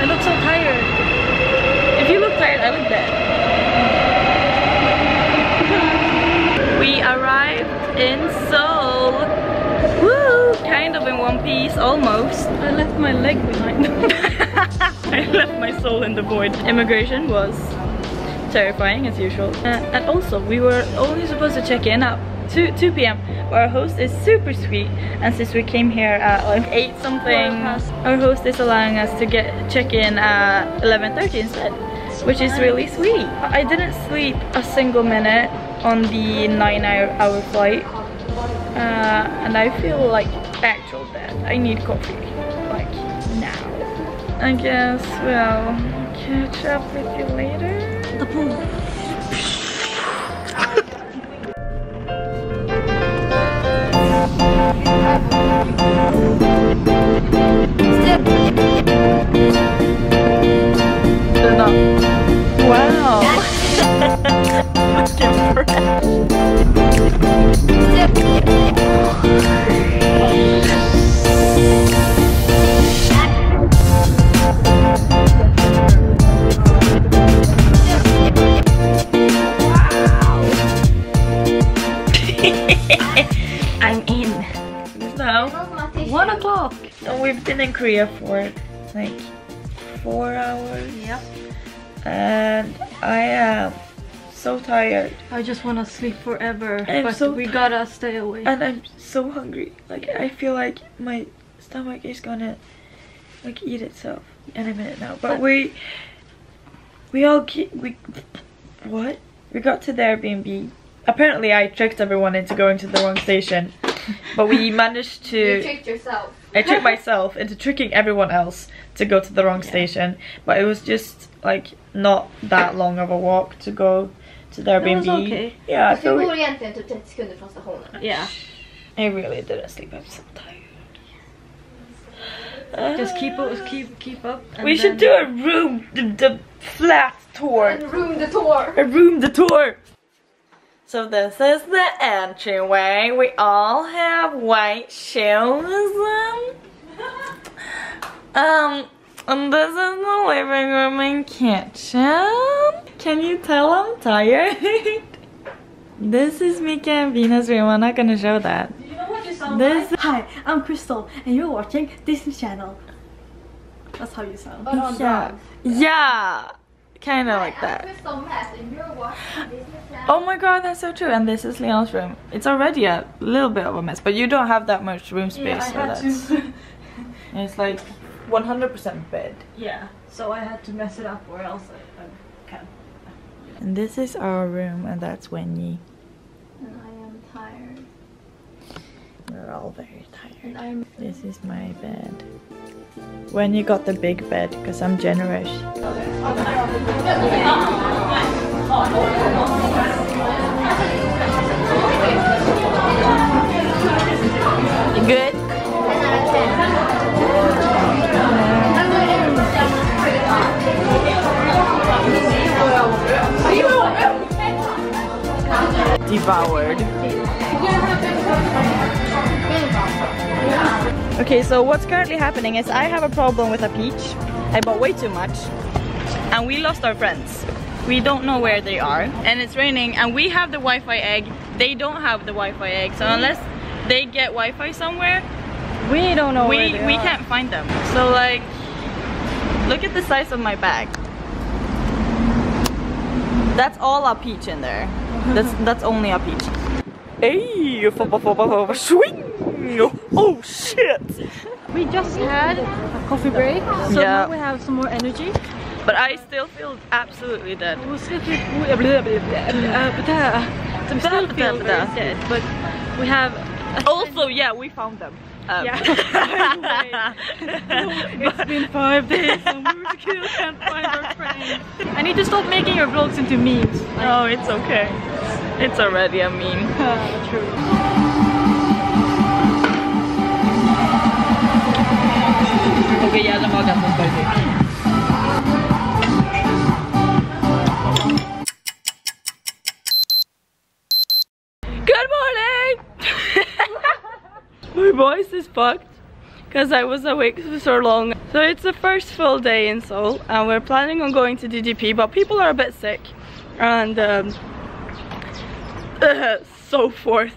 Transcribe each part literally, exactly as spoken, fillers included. I look so tired. If you look tired, I look dead. We arrived in Seoul. Woo! Kind of in one piece, almost. I left my leg behind. I left my soul in the void. Immigration was terrifying as usual. Uh, and also, we were only supposed to check in at two p m Our host is super sweet, and since we came here at like eight something, our host is allowing us to get check in at eleven thirty instead, which is really sweet. I didn't sleep a single minute on the nine hour flight, uh, and I feel like actual dead. I need coffee, like now. I guess we'll catch up with you later. The pool. Wow! Look at her. I'm in. It's now one o'clock. So we've been in Korea for like four hours. Yep. And I am so tired. I just want to sleep forever, I'm but so we gotta stay awake. And I'm so hungry. Like I feel like my stomach is gonna like eat itself any minute now. But, but we we all keep, we what we got to the Airbnb. Apparently, I tricked everyone into going to the wrong station, but we managed to. You tricked yourself. I tricked myself into tricking everyone else to go to the wrong yeah. station, but it was just. Like not that long of a walk to go to the Airbnb. It was okay. Yeah, so we yeah. I really didn't sleep. I'm so tired. Uh, Just keep up, keep keep up. And we should do a room the, the flat tour. And room the tour. A room the tour. So this is the entryway. We all have white shoes. um. And this is the living room and kitchen. Can you tell I'm tired? This is Mica and Bina's room. I'm not gonna show that. Do you know what you sound this like? Hi, I'm Crystal, and you're watching Disney Channel. That's how you sound. But on yeah. yeah, yeah, kind of like that. I'm Crystal Mess, and you're watching Disney Channel. Oh my god, that's so true. And this is Leon's room. It's already a little bit of a mess, but you don't have that much room space for yeah, so that. It's like. one hundred percent bed. Yeah, so I had to mess it up or else I, I can. Yeah. And this is our room, and that's wenjie. And I am tired. We're all very tired. And I'm this is my bed. Wenjie got the big bed because I'm generous. You good? Devoured. Okay, so what's currently happening is I have a problem with a peach. I bought way too much and we lost our friends. We don't know where they are, and it's raining, and we have the Wi-Fi egg. They don't have the Wi-Fi egg, so unless they get Wi-Fi somewhere, we don't know we, where they we are. Can't find them. So like, look at the size of my bag. That's all our peach in there. That's that's only a peach. Hey, swing! Oh shit! We just had a coffee break, so yeah. Now we have some more energy. But I still feel absolutely dead. We still feel very dead, but we have. Also, yeah, we found them. Um. Yeah. It's been five days and we still can't find our friends. I need to stop making your vlogs into memes. Like, oh, it's okay. It's already a meme. Uh, true. Okay, yeah, I'm all done with birthday. Good morning! My voice is fucked. because I was awake for so long. So it's the first full day in Seoul and we're planning on going to D D P, but people are a bit sick and um, uh, so forth.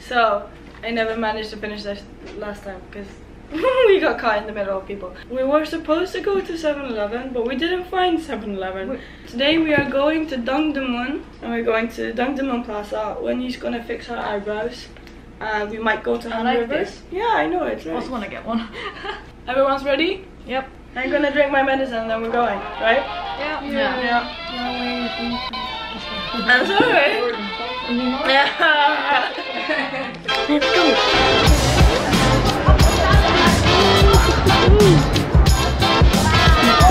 So I never managed to finish this last time because we got caught in the middle of people. We were supposed to go to seven eleven, but we didn't find seven eleven. Today we are going to Dongdaemun, and we're going to Dongdaemun Plaza. Wenjie's gonna fix her eyebrows, and we might go to Han like Rivers. This. Yeah, I know it. Right? I also wanna get one. Everyone's ready? Yep. I'm gonna drink my medicine, and then we're going, right? Yeah. Yeah. Yeah. I'm sorry. Yeah. Let's go.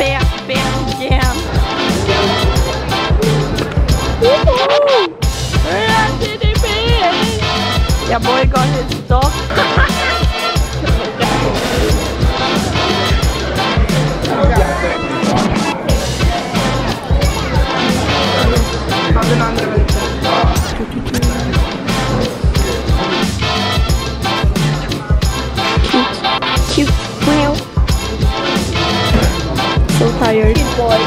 Back, back, yeah. Woohoo! We're at D D P! Yeah, boy got his dog. Cute, cute. So tired. Good boy.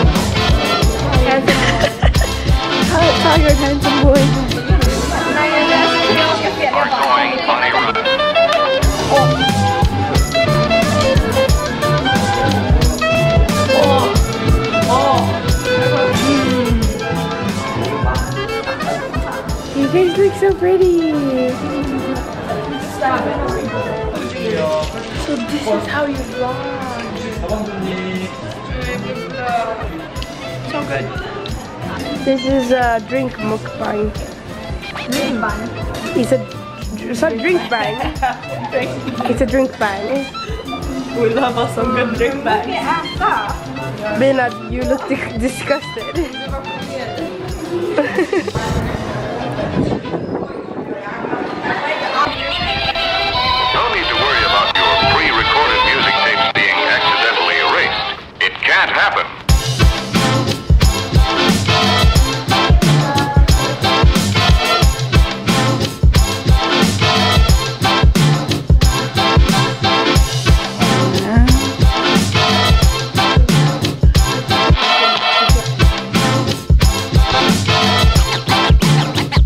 Tired. Tired, handsome boy. You guys look so pretty. Stop it. So this is how you vlog. So good. This is a drink mukbang. Drink bang. It's a it's a drink bang. It's a drink bang. We love us some good drink bang. Bina, you look disgusted. No need to worry about your pre-recorded music tapes being accidentally erased. It can't happen.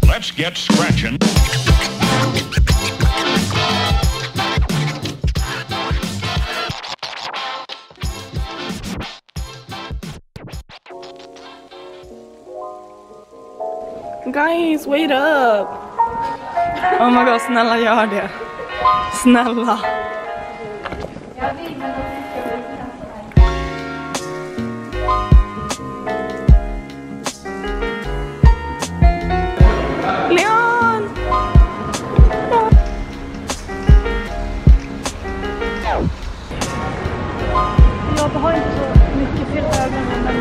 Let's get scratching. Guys, wait up! Oh my god, snälla gör det! Snälla! Leon! Jag har inte så mycket fel ögonen men...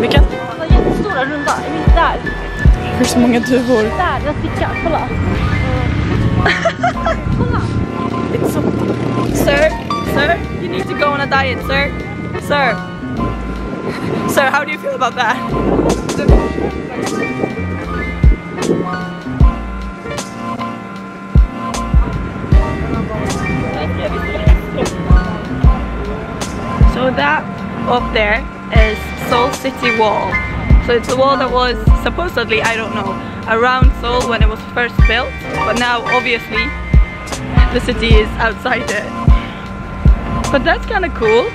Vilken? Det var jättestora runda, mitt där. Hur så många duvor? Där, där stickar, kolla. Kolla. It's so... Sir, sir, you need to go on a diet, sir. Sir. Sir, how do you feel about that? So that up there is Seoul City wall. So it's a wall that was supposedly, I don't know, around Seoul when it was first built, but now obviously the city is outside it. But that's kind of cool.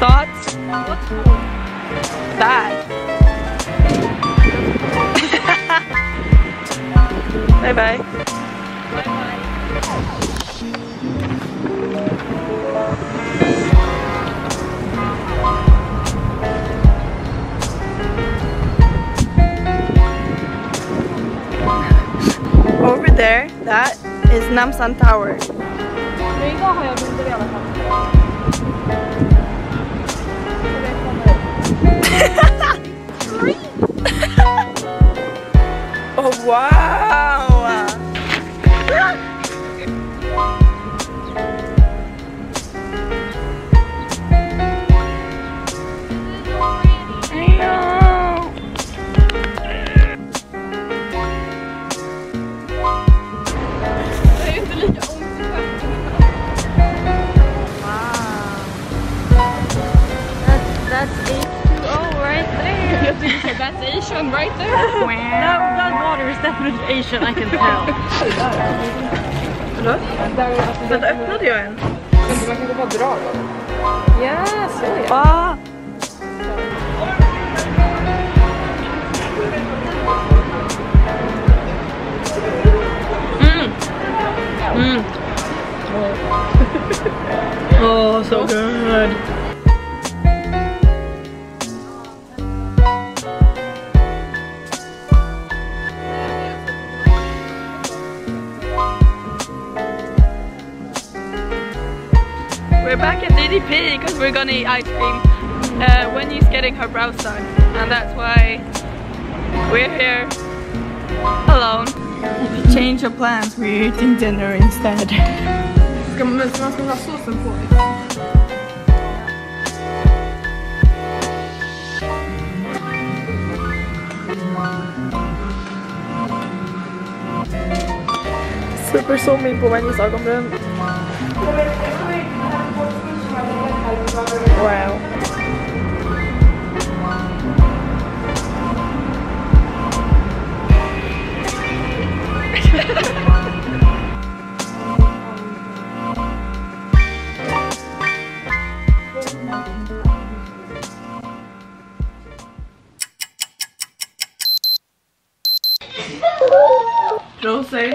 Thoughts? What's cool? Bad. Bye bye. Bye bye. Over there, that is Namsan Tower. 저희가 과연 분들이 아마 어 와우. That's Asian right there? Wow. No, that water is definitely Asian, I can tell. Hello? Vänta, öppnade jag en? Man kan bara dra den. Ja, så är det. Ah! Mm! Mm! Oh, so good! We're back at D D P because we're gonna eat ice cream. Uh, Wenjie's getting her brows done, and that's why we're here alone. Change of plans, we're eating dinner instead. Super soulmate på Wenjie's ögonbryn. Wow. Don't say.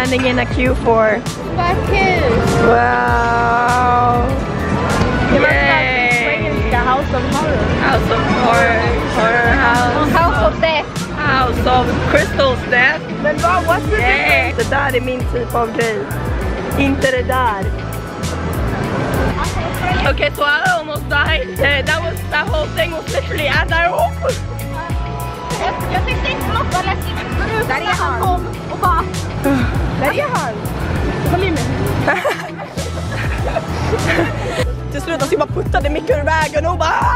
standing in a queue for? Buses. Wow. You must have been playing in the House of Horror. House of Horror. Horror House. House of Death. House of Crystal's Death. Then what, what's the yeah. difference? The dar means from the inter-dar. Okay, so I almost died. Uh, that was that whole thing was literally as I walked. Jag tyckte inte något var läskigt. Där är han. Och bara. Där är han. Kom in nu. Till slut så jag bara puttade Micke ur vägen och bara.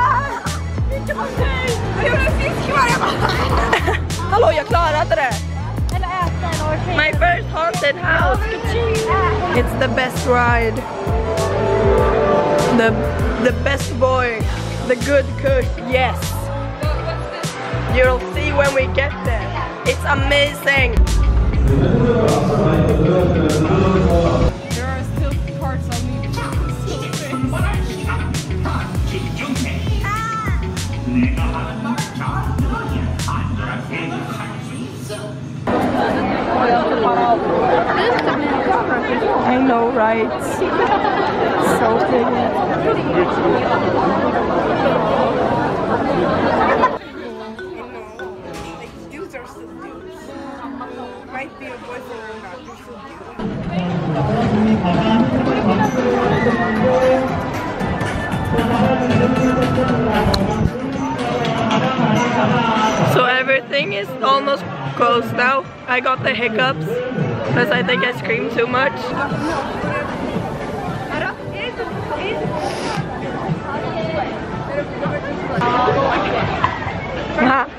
Micke var sjuk. Jag gjorde en fisk kvar. Jag bara. Hallå, jag klarade det. Eller äta en orkid. My first haunted house. It's the best ride. The, the best boy, the good cook, yes. You'll see when we get there. It's amazing. There are still parts of me I know, right? So big. Dudes are still dudes. Might be a boyfriend or not, they're still dudes. So everything is almost closed now. I got the hiccups because I think I screamed too much. Uh-huh.